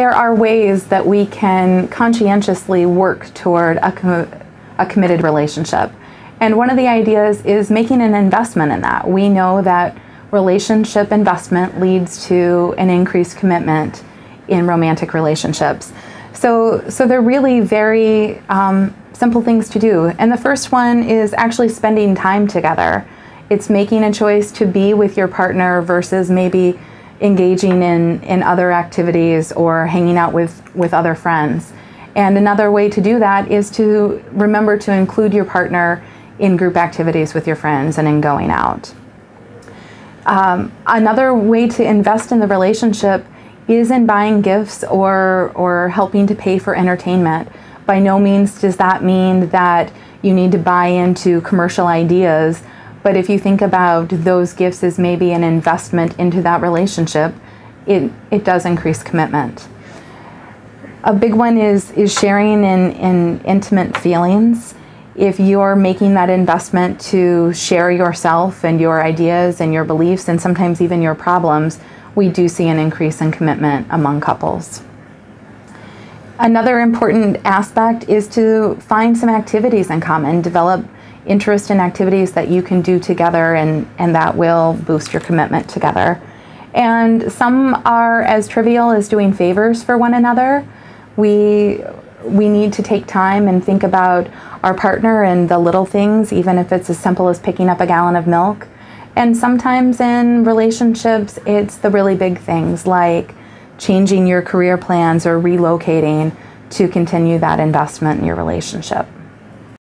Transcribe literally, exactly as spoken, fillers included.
there are ways that we can conscientiously work toward a, com a committed relationship. And one of the ideas is making an investment in that. We know that relationship investment leads to an increased commitment in romantic relationships. So, so they're really very um, simple things to do. And the first one is actually spending time together. It's making a choice to be with your partner versus maybe engaging in, in other activities or hanging out with, with other friends. And another way to do that is to remember to include your partner in group activities with your friends and in going out. Um, another way to invest in the relationship is in buying gifts or, or helping to pay for entertainment. By no means does that mean that you need to buy into commercial ideas, but if you think about those gifts as maybe an investment into that relationship, it, it does increase commitment. A big one is, is sharing in, in intimate feelings. If you're making that investment to share yourself and your ideas and your beliefs and sometimes even your problems, we do see an increase in commitment among couples. Another important aspect is to find some activities in common, develop interest in activities that you can do together, and, and that will boost your commitment together. And some are as trivial as doing favors for one another. We, we need to take time and think about our partner and the little things, even if it's as simple as picking up a gallon of milk. And sometimes in relationships, it's the really big things like changing your career plans or relocating to continue that investment in your relationship.